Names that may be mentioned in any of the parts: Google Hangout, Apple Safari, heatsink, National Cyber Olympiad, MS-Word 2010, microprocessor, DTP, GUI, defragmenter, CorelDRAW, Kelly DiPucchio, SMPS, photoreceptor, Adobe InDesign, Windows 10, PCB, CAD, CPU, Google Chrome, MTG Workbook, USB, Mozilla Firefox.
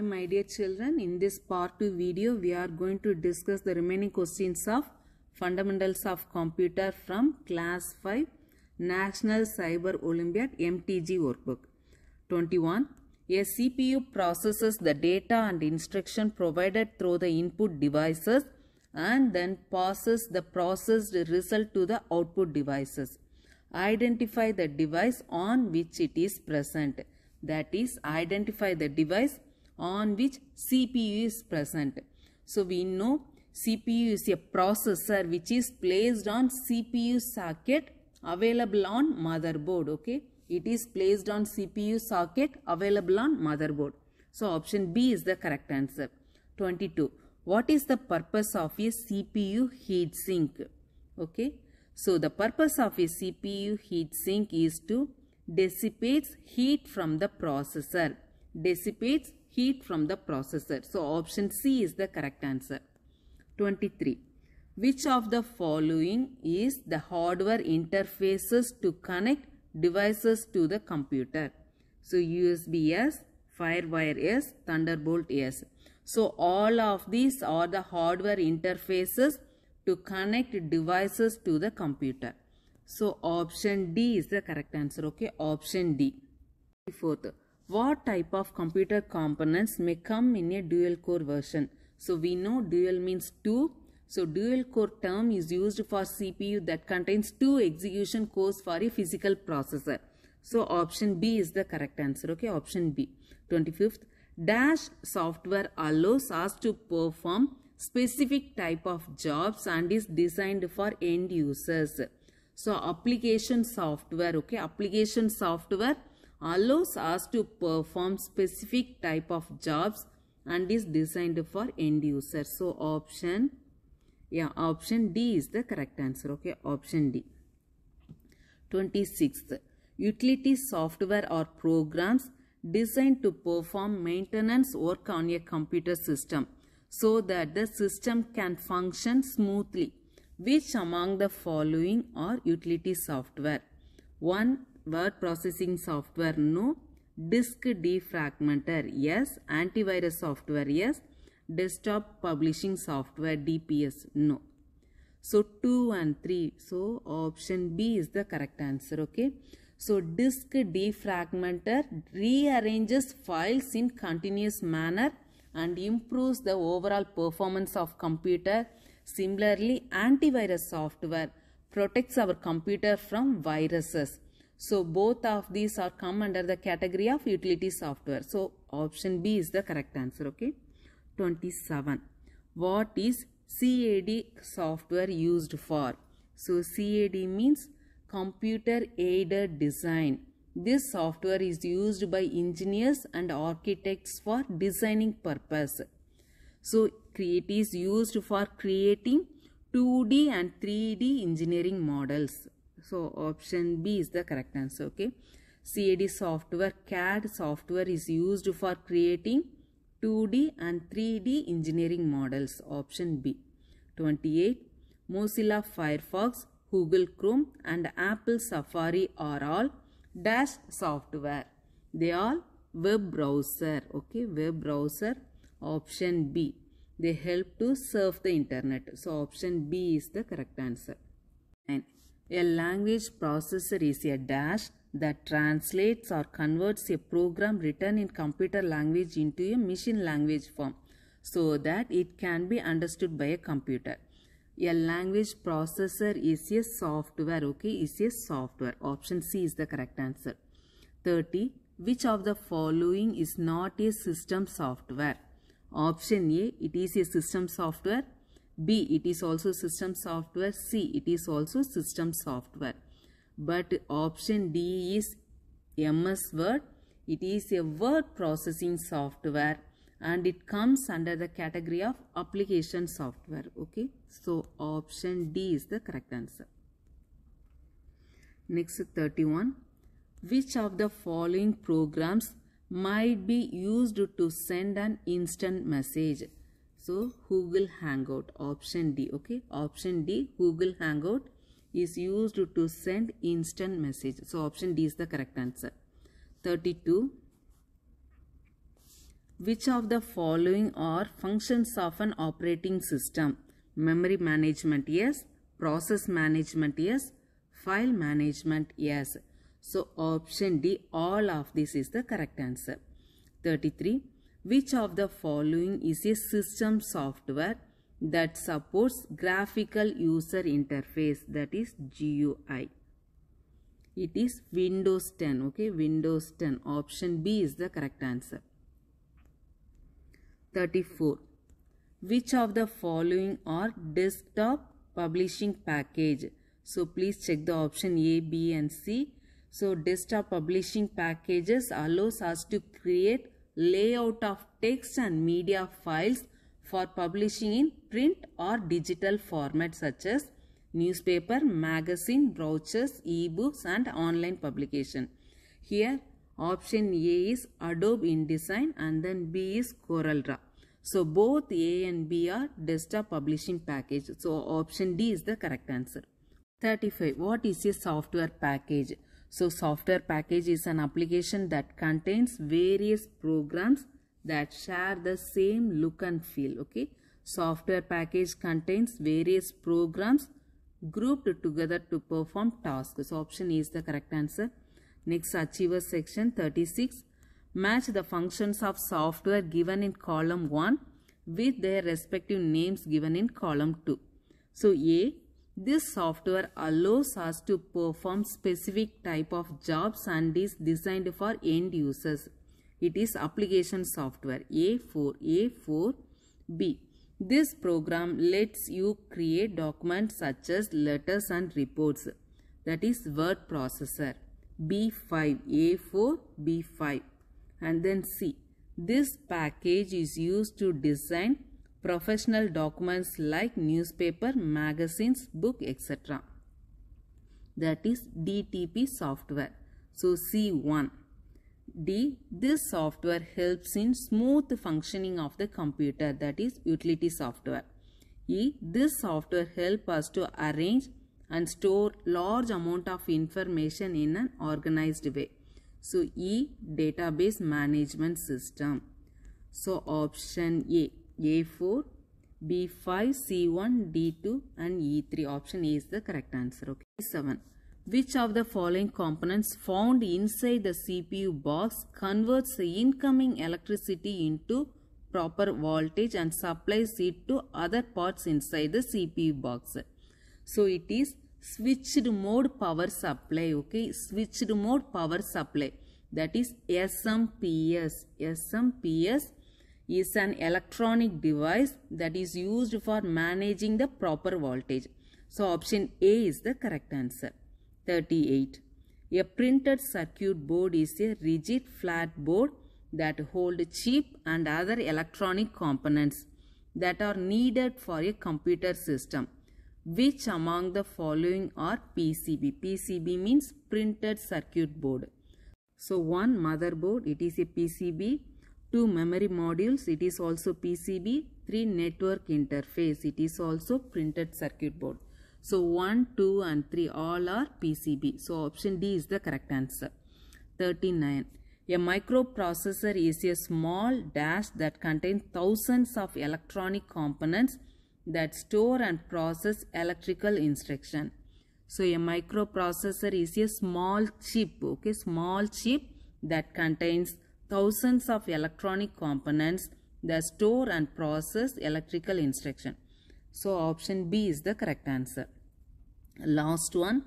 My dear children, in this part 2 video we are going to discuss the remaining questions of Fundamentals of Computer from Class 5 National Cyber Olympiad MTG Workbook. 21. A CPU processes the data and instruction provided through the input devices and then passes the processed result to the output devices. Identify the device on which it is present. That is, identify the device on which CPU is present. So we know CPU is a processor which is placed on CPU socket available on motherboard. Okay, it is placed on CPU socket available on motherboard. So option B is the correct answer. 22. What is the purpose of a CPU heatsink? Okay, so the purpose of a CPU heatsink is to dissipate heat from the processor. Dissipates heat from the processor. So option C is the correct answer. 23. Which of the following is the hardware interfaces to connect devices to the computer? So USB S, Firewire S, Thunderbolt S. So all of these are the hardware interfaces to connect devices to the computer. So option D is the correct answer. Okay, option D. 24th. What type of computer components may come in a dual core version? So we know dual means two. So dual core term is used for CPU that contains two execution cores for a physical processor. So option B is the correct answer. Okay, option B. 25th. Dash software allows us to perform specific type of jobs and is designed for end users. So application software, okay, application software allows us to perform specific type of jobs and is designed for end user. So option D is the correct answer. Okay, option D. 26th. Utility software or programs designed to perform maintenance work on a computer system so that the system can function smoothly. Which among the following are utility software? 1. Word processing software, no. Disk defragmenter, yes. Antivirus software, yes. Desktop publishing software, DPS, no. So 2 and 3. So option B is the correct answer. Okay. So disk defragmenter rearranges files in continuous manner and improves the overall performance of computer. Similarly, antivirus software protects our computer from viruses. So both of these are come under the category of utility software. So option B is the correct answer. Okay. 27. What is CAD software used for? So CAD means computer aided design. This software is used by engineers and architects for designing purpose. So it is used for creating 2D and 3D engineering models. So option B is the correct answer. Okay. CAD software, CAD software is used for creating 2D and 3D engineering models. Option B. 28. Mozilla Firefox, Google Chrome and Apple Safari are all dash software. They are web browser. Okay, web browser. Option B. They help to surf the internet. So option B is the correct answer. And a language processor is a dash that translates or converts a program written in computer language into a machine language form so that it can be understood by a computer. A language processor is a software, okay, is a software. Option C is the correct answer. 30. Which of the following is not a system software? Option A, it is a system software. B, it is also system software. C, it is also system software. But option D is MS-Word. It is a word processing software and it comes under the category of application software. Okay, so option D is the correct answer. Next, 31. Which of the following programs might be used to send an instant message? So Google Hangout, option D. Okay, option D, Google Hangout is used to send instant message. So option D is the correct answer. 32. Which of the following are functions of an operating system? Memory management, yes. Process management, yes. File management, yes. So option D, all of this is the correct answer. 33. Which of the following is a system software that supports graphical user interface, that is GUI? It is Windows 10, okay. Windows 10, option B is the correct answer. 34. Which of the following are desktop publishing package? So please check the option A, B and C. So desktop publishing packages allows us to create layout of text and media files for publishing in print or digital format such as newspaper, magazine, brochures, ebooks and online publication. Here option A is Adobe InDesign and then B is CorelDRAW. So both A and B are desktop publishing package. So option D is the correct answer. 35. What is a software package? So software package is an application that contains various programs that share the same look and feel, okay. Software package contains various programs grouped together to perform tasks. So option A is the correct answer. Next, Achievers section. 36. Match the functions of software given in column 1 with their respective names given in column 2. So A, this software allows us to perform specific type of jobs and is designed for end users. It is application software. A4. B. This program lets you create documents such as letters and reports. That is word processor. B5. And then C. This package is used to design professional documents like newspaper, magazines, book, etc. That is DTP software. So C1. D. This software helps in smooth functioning of the computer. That is utility software. E. This software helps us to arrange and store large amount of information in an organized way. So E, database management system. So option A. A4, B5, C1, D2 and E3. Option A is the correct answer. Okay. 7. Which of the following components found inside the CPU box converts the incoming electricity into proper voltage and supplies it to other parts inside the CPU box? So it is switched mode power supply. Okay. Switched mode power supply. That is SMPS. SMPS is an electronic device that is used for managing the proper voltage. So option A is the correct answer. 38. A printed circuit board is a rigid flat board that holds chip and other electronic components that are needed for a computer system. Which among the following are PCB? PCB means printed circuit board. So 1 motherboard, it is a PCB. 2 memory modules, it is also PCB. 3 network interface, it is also printed circuit board. So 1, 2 and 3 all are PCB. So option D is the correct answer. 39. A microprocessor is a small dash that contains thousands of electronic components that store and process electrical instruction. So a microprocessor is a small chip, okay, small chip that contains thousands of electronic components that store and process electrical instruction. So option B is the correct answer. Last one.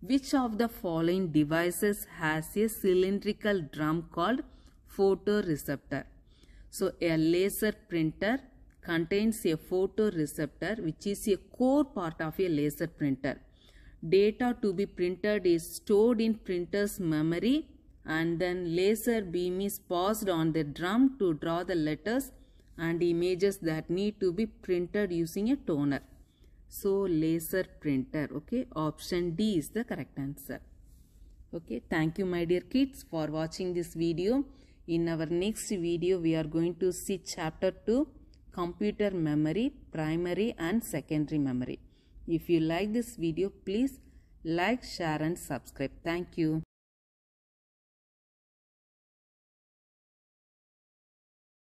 Which of the following devices has a cylindrical drum called photoreceptor? So a laser printer contains a photoreceptor, which is a core part of a laser printer. Data to be printed is stored in printer's memory, and then laser beam is passed on the drum to draw the letters and images that need to be printed using a toner. So laser printer, okay. Option D is the correct answer. Okay, thank you my dear kids for watching this video. In our next video we are going to see chapter 2, computer memory, primary and secondary memory. If you like this video, please like, share and subscribe. Thank you.